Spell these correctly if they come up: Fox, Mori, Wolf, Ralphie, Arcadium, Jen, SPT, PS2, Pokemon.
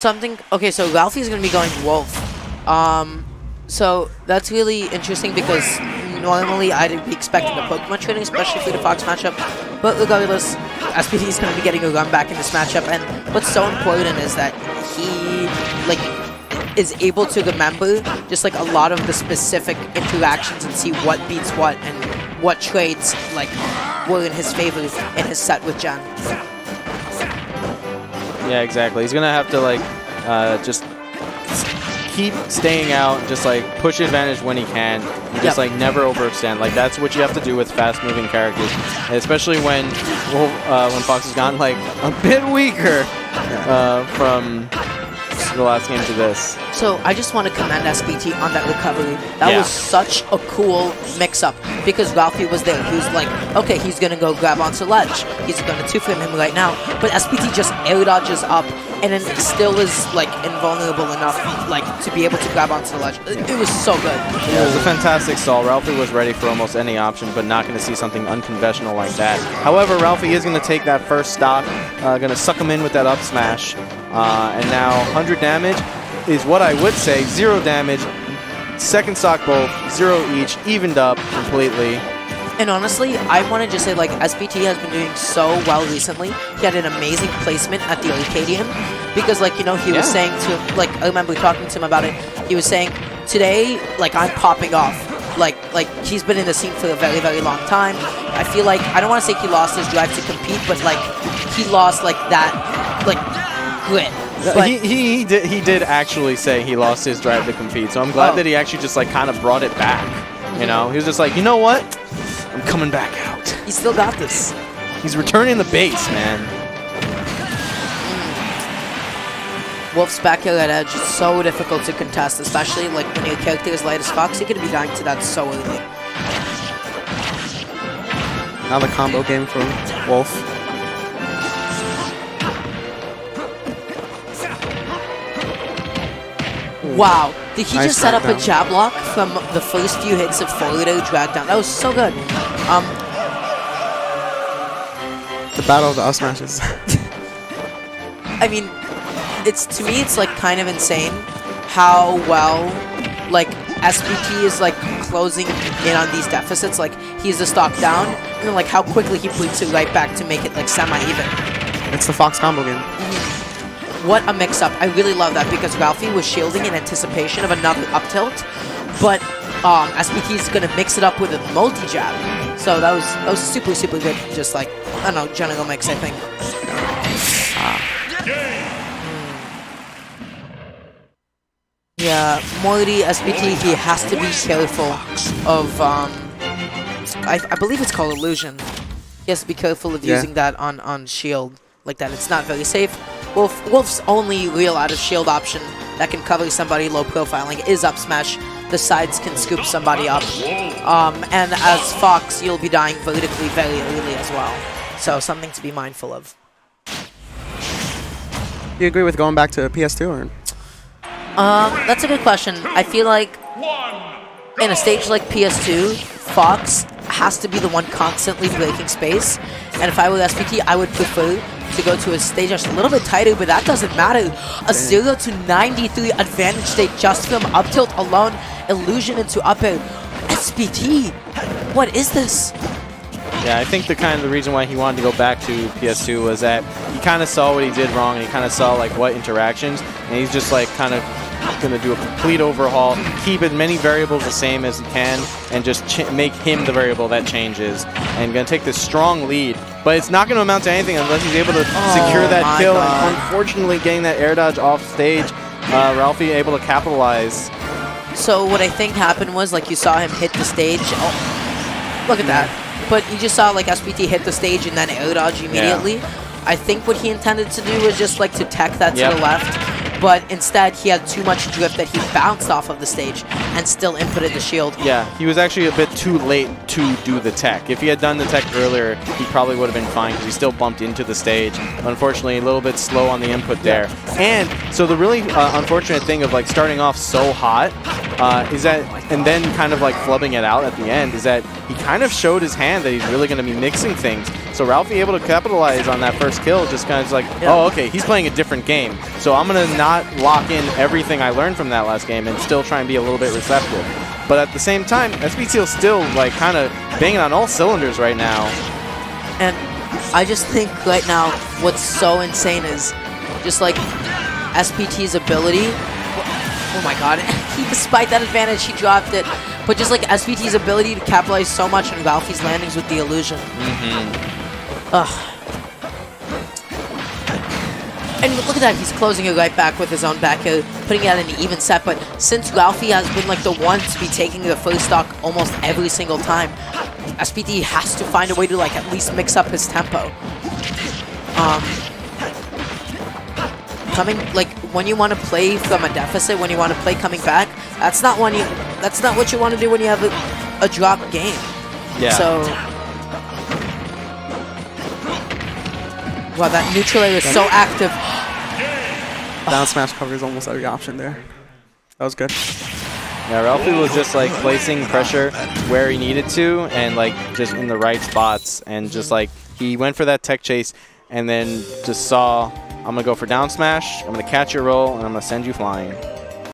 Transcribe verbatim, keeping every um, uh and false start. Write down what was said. Something, okay, so Ralphie's gonna be going wolf. Um, so that's really interesting because normally I'd be expecting a Pokemon trading, especially for the Fox matchup. But regardless, S P T is gonna be getting a run back in this matchup. And what's so important is that he, like, is able to remember just like a lot of the specific interactions and see what beats what and what trades like were in his favor in his set with Jen. Yeah, exactly. He's gonna have to like uh, just keep staying out, just like push advantage when he can, and yep. just like never overextend. Like that's what you have to do with fast-moving characters, and especially when uh, when Fox has gotten like a bit weaker uh, from the last game to this. So I just want to commend S P T on that recovery. That yeah. was such a cool mix-up because Ralphie was there. He was like, okay, he's gonna go grab onto ledge. He's gonna two-frame him right now. But S P T just air dodges up and then still is like invulnerable enough like to be able to grab onto the ledge. It, it was so good. Yeah, it was a fantastic stall. Ralphie was ready for almost any option, but not gonna see something unconventional like that. However, Ralphie is gonna take that first stock, uh, gonna suck him in with that up smash. Uh, and now one hundred damage is what I would say, zero damage, second stock both, zero each, evened up completely. And honestly, I want to just say like S P T has been doing so well recently. He had an amazing placement at the Arcadium because like, you know, he yeah. was saying to, like, I remember talking to him about it, he was saying, today, like, I'm popping off. Like, like he's been in the scene for a very, very long time. I feel like, I don't want to say he lost his drive to compete, but like, he lost like that, like, Quit, he, he, he, did, he did actually say he lost his drive to compete, so I'm glad oh. that he actually just like kind of brought it back, you know? He was just like, you know what? I'm coming back out. He still got this. He's returning the base, man. Mm. Wolf's back here at edge is so difficult to contest, especially like when your character is light as Fox, you could be dying to that so early. Now the combo game from Wolf. Wow, did he nice just set up down. a jab block from the first few hits of Florida drag down? That was so good. Um, the battle of the up smashes. I mean, it's to me, it's like kind of insane how well like S P T is like closing in on these deficits. Like he's the stock down, and then, like how quickly he bleeds it right back to make it like semi-even. It's the Fox combo game. Mm-hmm. What a mix-up. I really love that because Ralphie was shielding in anticipation of another up tilt, but um, S P T is going to mix it up with a multi-jab. So that was that was super, super good. Just like, I don't know, general mix, I think. Yeah, Mori, S P T, he has to be careful of, um, I, I believe it's called Illusion. He has to be careful of yeah. using that on, on shield like that. It's not very safe. Wolf, Wolf's only real out of shield option that can cover somebody low profiling is up smash. The sides can scoop somebody up. Um, and as Fox, you'll be dying vertically very early as well. So something to be mindful of. Do you agree with going back to P S two? Or? Um, that's a good question. I feel like in a stage like P S two, Fox has to be the one constantly breaking space. And if I were S P T, I would prefer to go to a stage that's a little bit tighter, but that doesn't matter. A zero to ninety-three advantage state just from up tilt alone, illusion into up air. S P T, what is this? Yeah, I think the kind of the reason why he wanted to go back to P S two was that he kind of saw what he did wrong, and he kind of saw like what interactions, and he's just like kind of going to do a complete overhaul, keep as many variables the same as he can, and just ch make him the variable that changes. And going to take this strong lead, but it's not going to amount to anything unless he's able to oh secure that kill. God. And unfortunately, getting that air dodge off stage, uh, Ralphie able to capitalize. So what I think happened was, like, you saw him hit the stage. Oh, look at that! But you just saw like S P T hit the stage and then air dodge immediately. Yeah. I think what he intended to do was just like to tech that to yep. the left. But instead, he had too much drift that he bounced off of the stage and still inputted the shield. Yeah, he was actually a bit too late to do the tech. If he had done the tech earlier, he probably would have been fine because he still bumped into the stage. Unfortunately, a little bit slow on the input there. And so the really uh, unfortunate thing of like starting off so hot uh, is that, and then kind of like flubbing it out at the end, is that he kind of showed his hand that he's really going to be mixing things. So Ralphie able to capitalize on that first kill, just kind of like, yeah. oh, okay, he's playing a different game. So I'm going to not lock in everything I learned from that last game and still try and be a little bit receptive. But at the same time, S P T is still like kind of banging on all cylinders right now. And I just think right now what's so insane is just like S P T's ability. Oh my god, despite that advantage, he dropped it. But just like S P T's ability to capitalize so much on Ralphie's landings with the illusion. Mm-hmm. Ugh. And look at that, he's closing it right back with his own back air, putting it at an even set. But since Ralphie has been like the one to be taking the first stock almost every single time, S P T has to find a way to like at least mix up his tempo. Um, coming like when you want to play from a deficit, when you want to play coming back, that's not when you. That's not what you want to do when you have a, a drop game. Yeah. So. Wow, that neutral air is so active. Down smash covers almost every option there. That was good. Yeah, Ralphie was just like placing pressure where he needed to and like just in the right spots. And just like he went for that tech chase and then just saw, I'm going to go for down smash, I'm going to catch your roll, and I'm going to send you flying.